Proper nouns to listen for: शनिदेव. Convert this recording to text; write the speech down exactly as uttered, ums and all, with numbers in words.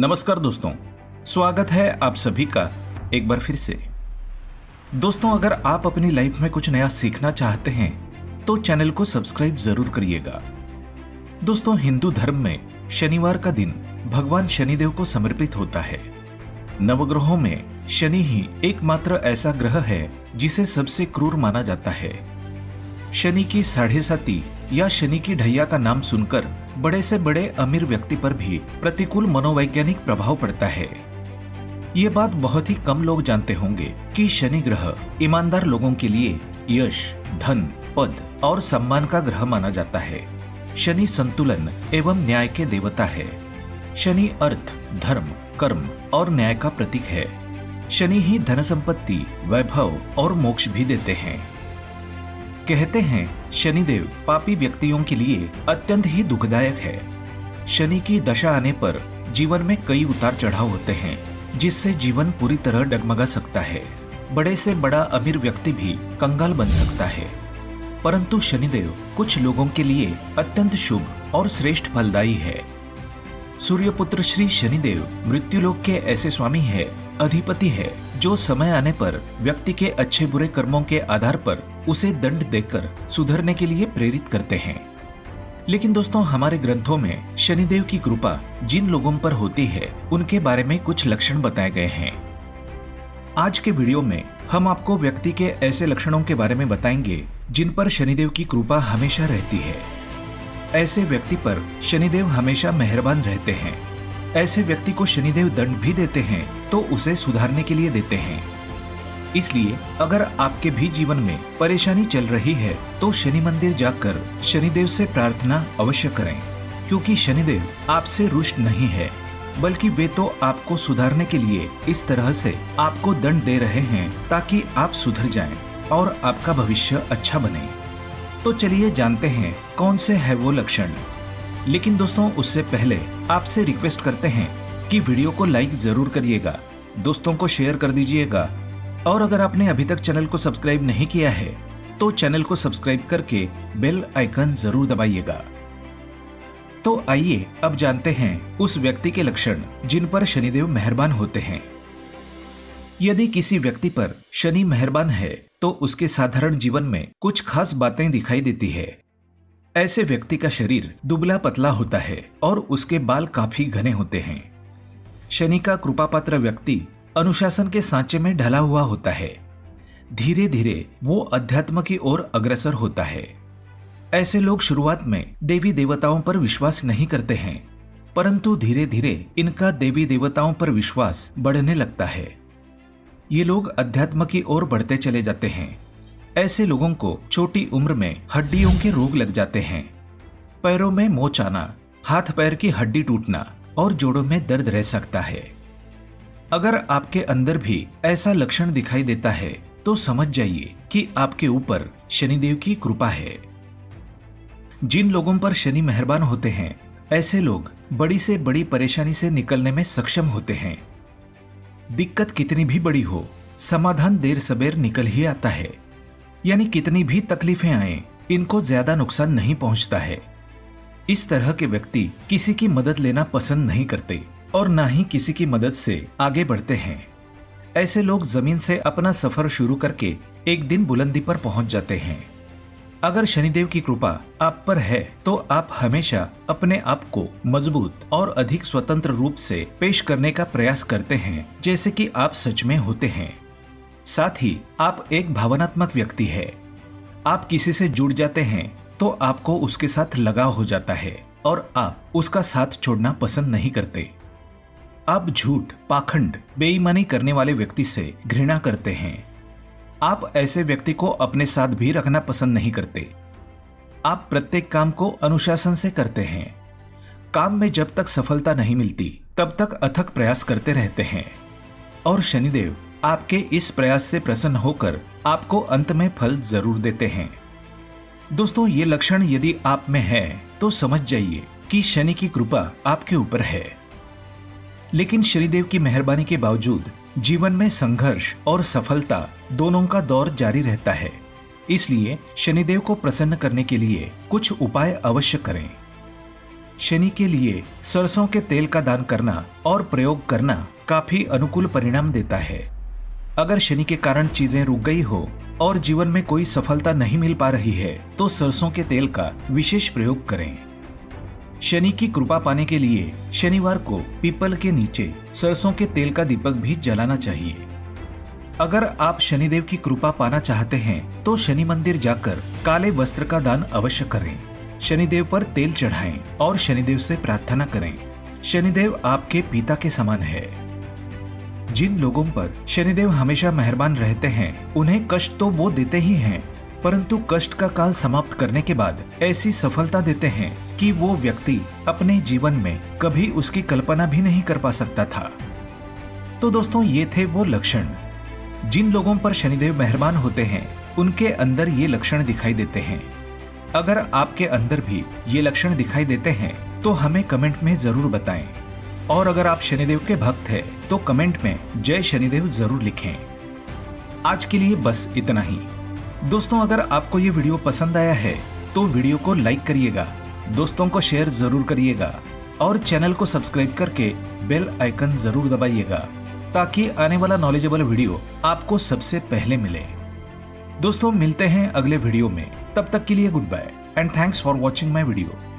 नमस्कार दोस्तों, स्वागत है आप सभी का एक बार फिर से। दोस्तों, अगर आप अपनी लाइफ में कुछ नया सीखना चाहते हैं तो चैनल को सब्सक्राइब जरूर करिएगा। दोस्तों, हिंदू धर्म में शनिवार का दिन भगवान शनिदेव को समर्पित होता है। नवग्रहों में शनि ही एकमात्र ऐसा ग्रह है जिसे सबसे क्रूर माना जाता है। शनि की साढ़े साती या शनि की ढैया का नाम सुनकर बड़े से बड़े अमीर व्यक्ति पर भी प्रतिकूल मनोवैज्ञानिक प्रभाव पड़ता है। ये बात बहुत ही कम लोग जानते होंगे कि शनि ग्रह ईमानदार लोगों के लिए यश, धन, पद और सम्मान का ग्रह माना जाता है। शनि संतुलन एवं न्याय के देवता है। शनि अर्थ, धर्म, कर्म और न्याय का प्रतीक है। शनि ही धन संपत्ति, वैभव और मोक्ष भी देते हैं। कहते हैं शनिदेव पापी व्यक्तियों के लिए अत्यंत ही दुखदायक है। शनि की दशा आने पर जीवन में कई उतार चढ़ाव होते हैं, जिससे जीवन पूरी तरह डगमगा सकता है। बड़े से बड़ा अमीर व्यक्ति भी कंगाल बन सकता है। परंतु शनिदेव कुछ लोगों के लिए अत्यंत शुभ और श्रेष्ठ फलदायी है। सूर्यपुत्र श्री शनिदेव मृत्युलोक के ऐसे स्वामी है, अधिपति है, जो समय आने पर व्यक्ति के अच्छे बुरे कर्मों के आधार पर उसे दंड देकर सुधरने के लिए प्रेरित करते हैं। लेकिन दोस्तों, हमारे ग्रंथों में शनिदेव की कृपा जिन लोगों पर होती है उनके बारे में कुछ लक्षण बताए गए हैं। आज के वीडियो में हम आपको व्यक्ति के ऐसे लक्षणों के बारे में बताएंगे जिन पर शनिदेव की कृपा हमेशा रहती है। ऐसे व्यक्ति पर शनिदेव हमेशा मेहरबान रहते हैं। ऐसे व्यक्ति को शनिदेव दंड भी देते हैं तो उसे सुधारने के लिए देते हैं। इसलिए अगर आपके भी जीवन में परेशानी चल रही है तो शनि मंदिर जाकर शनिदेव से प्रार्थना अवश्य करें, क्योंकि शनिदेव आपसे रुष्ट नहीं है, बल्कि वे तो आपको सुधारने के लिए इस तरह से आपको दंड दे रहे हैं ताकि आप सुधर जाएं और आपका भविष्य अच्छा बने। तो चलिए जानते हैं कौन से है वो लक्षण। लेकिन दोस्तों, उससे पहले आपसे रिक्वेस्ट करते हैं कि वीडियो को लाइक जरूर करिएगा, दोस्तों को शेयर कर दीजिएगा, और अगर आपने अभी तक चैनल को सब्सक्राइब नहीं किया है तो चैनल को सब्सक्राइब करके बेल आइकन जरूर दबाइएगा। तो आइए अब जानते हैं उस व्यक्ति के लक्षण जिन पर शनिदेव मेहरबान होते हैं। यदि किसी व्यक्ति पर शनि मेहरबान है तो उसके साधारण जीवन में कुछ खास बातें दिखाई देती है। ऐसे व्यक्ति का शरीर दुबला पतला होता है और उसके बाल काफी घने होते हैं। शनि का कृपा पात्र व्यक्ति अनुशासन के सांचे में ढला हुआ होता है। धीरे धीरे वो अध्यात्म की ओर अग्रसर होता है। ऐसे लोग शुरुआत में देवी देवताओं पर विश्वास नहीं करते हैं, परंतु धीरे धीरे इनका देवी देवताओं पर विश्वास बढ़ने लगता है। ये लोग अध्यात्म की ओर बढ़ते चले जाते हैं। ऐसे लोगों को छोटी उम्र में हड्डियों के रोग लग जाते हैं। पैरों में मोच आना, हाथ पैर की हड्डी टूटना और जोड़ों में दर्द रह सकता है। अगर आपके अंदर भी ऐसा लक्षण दिखाई देता है तो समझ जाइए कि आपके ऊपर शनिदेव की कृपा है। जिन लोगों पर शनि मेहरबान होते हैं ऐसे लोग बड़ी से बड़ी परेशानी से निकलने में सक्षम होते हैं। दिक्कत कितनी भी बड़ी हो, समाधान देर सबेर निकल ही आता है। यानी कितनी भी तकलीफें आए, इनको ज्यादा नुकसान नहीं पहुंचता है। इस तरह के व्यक्ति किसी की मदद लेना पसंद नहीं करते और ना ही किसी की मदद से आगे बढ़ते हैं। ऐसे लोग जमीन से अपना सफर शुरू करके एक दिन बुलंदी पर पहुंच जाते हैं। अगर शनिदेव की कृपा आप पर है तो आप हमेशा अपने आप को मजबूत और अधिक स्वतंत्र रूप से पेश करने का प्रयास करते हैं, जैसे कि आप सच में होते हैं। साथ ही आप एक भावनात्मक व्यक्ति है। आप किसी से जुड़ जाते हैं तो आपको उसके साथ लगाव हो जाता है और आप उसका साथ छोड़ना पसंद नहीं करते। आप झूठ, पाखंड, बेईमानी करने वाले व्यक्ति से घृणा करते हैं। आप ऐसे व्यक्ति को अपने साथ भी रखना पसंद नहीं करते। आप प्रत्येक काम को अनुशासन से करते हैं। काम में जब तक सफलता नहीं मिलती तब तक अथक प्रयास करते रहते हैं, और शनिदेव आपके इस प्रयास से प्रसन्न होकर आपको अंत में फल जरूर देते हैं। दोस्तों, ये लक्षण यदि आप में है तो समझ जाइए कि शनि की कृपा आपके ऊपर है। लेकिन शनिदेव की मेहरबानी के बावजूद जीवन में संघर्ष और सफलता दोनों का दौर जारी रहता है। इसलिए शनिदेव को प्रसन्न करने के लिए कुछ उपाय अवश्य करें। शनि के लिए सरसों के तेल का दान करना और प्रयोग करना काफी अनुकूल परिणाम देता है। अगर शनि के कारण चीजें रुक गई हो और जीवन में कोई सफलता नहीं मिल पा रही है तो सरसों के तेल का विशेष प्रयोग करें। शनि की कृपा पाने के लिए शनिवार को पीपल के नीचे सरसों के तेल का दीपक भी जलाना चाहिए। अगर आप शनिदेव की कृपा पाना चाहते हैं तो शनि मंदिर जाकर काले वस्त्र का दान अवश्य करें। शनिदेव पर तेल चढ़ाएं और शनिदेव से प्रार्थना करें। शनिदेव आपके पिता के समान है। जिन लोगों पर शनिदेव हमेशा मेहरबान रहते हैं उन्हें कष्ट तो वो देते ही हैं, परंतु कष्ट का काल समाप्त करने के बाद ऐसी सफलता देते हैं कि वो व्यक्ति अपने जीवन में कभी उसकी कल्पना भी नहीं कर पा सकता था। तो दोस्तों, ये थे वो लक्षण। जिन लोगों पर शनिदेव मेहरबान होते हैं उनके अंदर ये लक्षण दिखाई देते हैं। अगर आपके अंदर भी ये लक्षण दिखाई देते हैं तो हमें कमेंट में जरूर बताएं। और अगर आप शनिदेव के भक्त हैं तो कमेंट में जय शनिदेव जरूर लिखें। आज के लिए बस इतना ही। दोस्तों, अगर आपको ये वीडियो पसंद आया है तो वीडियो को लाइक करिएगा, दोस्तों को शेयर जरूर करिएगा और चैनल को सब्सक्राइब करके बेल आइकन जरूर दबाइएगा ताकि आने वाला नॉलेजेबल वीडियो आपको सबसे पहले मिले। दोस्तों, मिलते हैं अगले वीडियो में। तब तक के लिए good bye and thanks for watching my video.